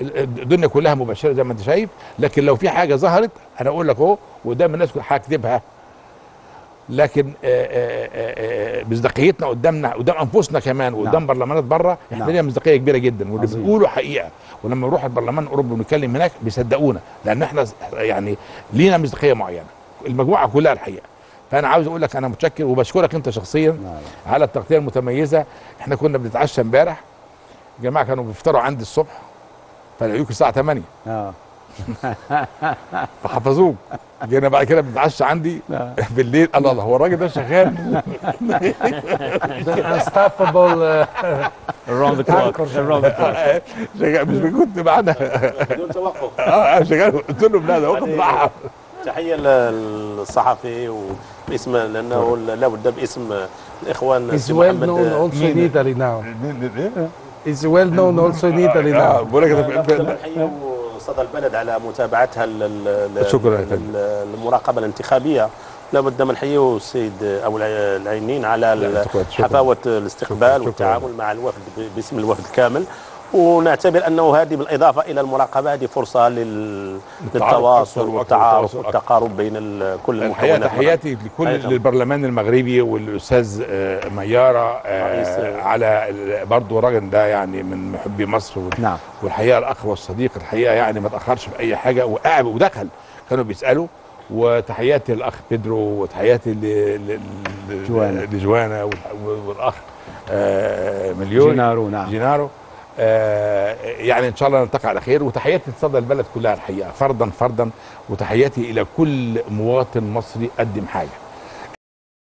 الدنيا كلها مبشره زي ما انت شايف، لكن لو في حاجه ظهرت انا اقول لك اهو قدام الناس هكذبها، لكن مصداقيتنا قدامنا قدام انفسنا كمان وقدام نعم. برلمانات بره احنا لنا نعم. مصداقيه كبيره جدا، واللي بيقولوا حقيقه، ولما نروح البرلمان الاوروبي ونتكلم هناك بيصدقونا، لان احنا يعني لينا مصداقيه معينه المجموعه كلها الحقيقه. فانا عاوز اقول لك انا متشكر وبشكرك انت شخصيا نعم. على التغطيه المتميزه. احنا كنا بنتعشى امبارح، الجماعه كانوا بيفطروا عندي الصبح، فلقيوك الساعه 8 فحفظوك، جينا بعد كده بنتعشى عندي بالليل. الله هو الراجل ده شغال انستوببل around the clock شغال، مش كنت معانا بدون توقف شغال. قلت له لا ده وقف معاها. تحيه للصحفي وباسم، لانه لابد باسم الاخوان محمد is well known also in Italy now. نحيي صدى البلد على متابعتها المراقبة الانتخابية. لابد من نحييه السيد أبو العينين على حفاوة الاستقبال والتعامل مع الوفد باسم الوفد كامل، ونعتبر أنه هذه بالإضافة إلى المراقبة هذه فرصة للتواصل والتعارف والتقارب بين كل المكونات. تحياتي لكل البرلمان المغربي والأستاذ ميارة على برضه الراجل ده يعني من محبي مصر نعم. والحقيقة الأخ والصديق الحقيقة، يعني ما تأخرش في أي حاجة وقعد ودخل كانوا بيسألوا. وتحياتي للأخ بيدرو، وتحياتي لجوانا والأخ مليون جينارو نعم. جينارو يعني ان شاء الله نلتقي على خير. وتحياتي لصدى البلد كلها الحقيقه فردا فردا، وتحياتي الى كل مواطن مصري قدم حاجه.